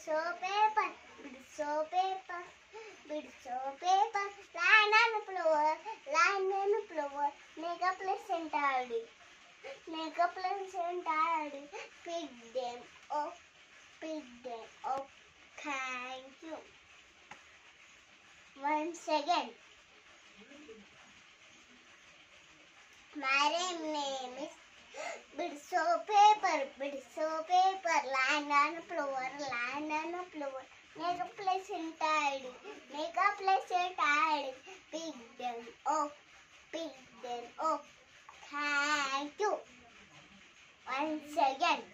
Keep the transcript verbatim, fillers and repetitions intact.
ಬಿಡಿಸೋ paper ಬಿಡಿಸೋ paper ಬಿಡಿಸೋ paper ಲೈನನ್ನು ಫ್ಲೋವರ್ ಲೈನನ್ನು ಫ್ಲೋವರ್ ನೆಗ ಪ್ಲಸ್ ಎಂಟಾಡಿ ನೆಗ ಪ್ಲಸ್ ಎಂಟಾಡಿ pick them off pick them off thank you once again. My name is Bidso Paper, Bidso Paper, Land and Flower, Land and Flower, Make a pleasant tide, Make a pleasant tide, Pick them up, Pick them up. Thank you. Once again.